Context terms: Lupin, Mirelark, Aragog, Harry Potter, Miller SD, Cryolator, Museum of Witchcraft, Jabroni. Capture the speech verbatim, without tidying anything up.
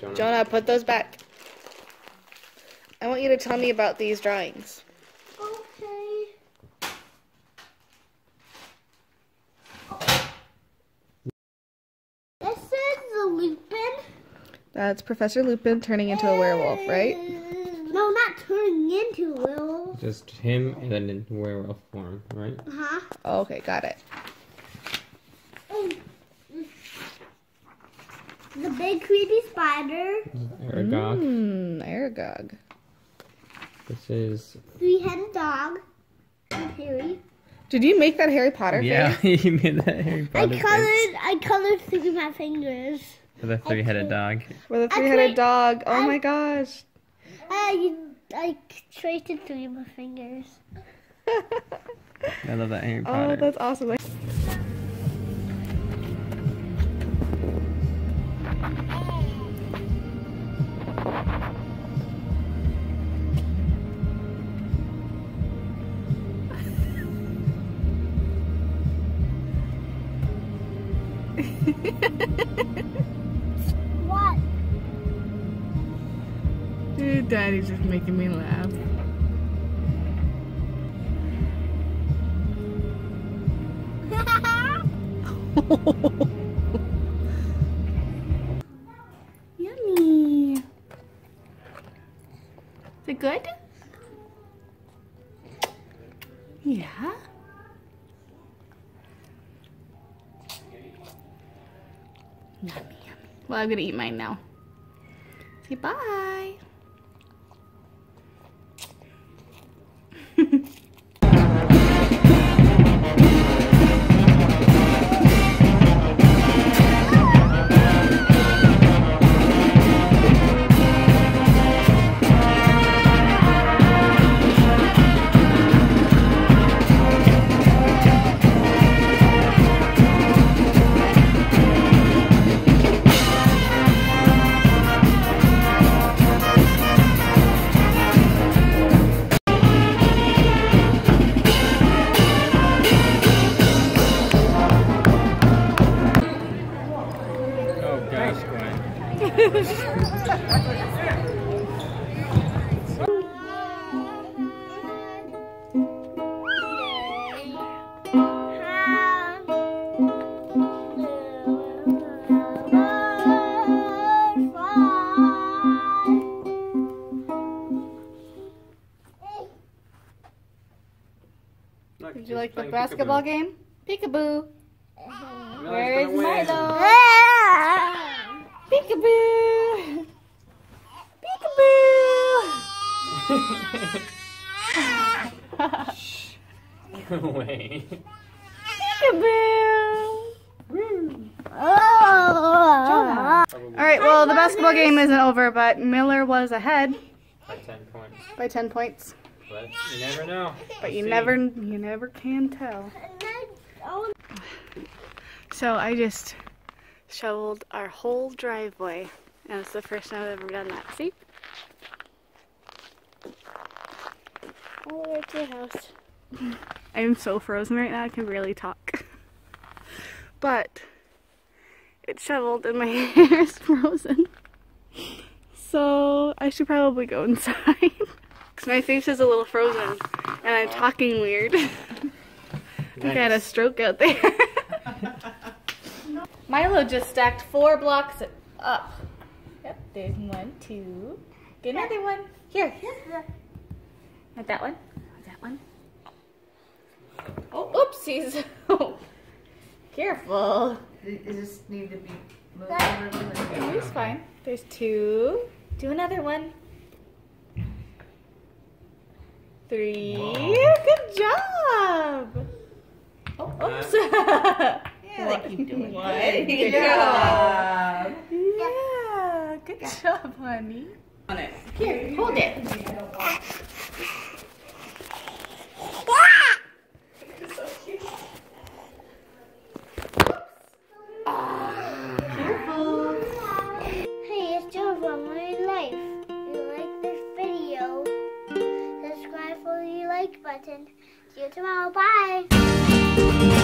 Jonah. Jonah, put those back. I want you to tell me about these drawings. Okay. This is the Lupin. That's Professor Lupin turning into a werewolf, right? No, not turning into a werewolf. Just him and then in werewolf form, right? Uh-huh. Okay, got it. The big creepy spider. Aragog. Mm, Aragog. This is... three-headed dog. And Harry. Did you make that Harry Potter yeah, face? Yeah, you made that Harry Potter I colored, face. I colored through my fingers. With a three-headed dog. With a three-headed dog. Oh I, my gosh. I, I traced it through my fingers. I love that Harry Potter. Oh, that's awesome. I What? Dude, Daddy's just making me laugh. Yummy. Is it good? Yeah. Yummy, yummy. Well, I'm gonna eat mine now. Say bye. Did you like the basketball game? Peekaboo. Where's Milo? Peekaboo. Peekaboo. Go away. Peekaboo. All right. Well, the basketball game isn't over, but Miller was ahead by ten points. By ten points. But you never know. But you never, you never can tell. So I just shoveled our whole driveway, and it's the first time I've ever done that. See? All the way to your house. I'm so frozen right now. I can barely talk. But it's shoveled, and my hair is frozen. So I should probably go inside. My face is a little frozen, and I'm talking weird. Nice. I got a stroke out there. Milo just stacked four blocks up. Yep, there's one, two. Get another one. Here. Not that one. Not that one. Oh, oopsies. Oh, careful. Does this need to be moved? It's fine. There's two. Do another one. Three. Whoa. Good job. Oh, oops. Yeah, they keep doing one. Good, good job. job. Yeah, good yeah. job, honey. On it. Here, hold it. So cute. Ah, careful. Hey, it's Joe from My Life. Button. See you tomorrow. Bye.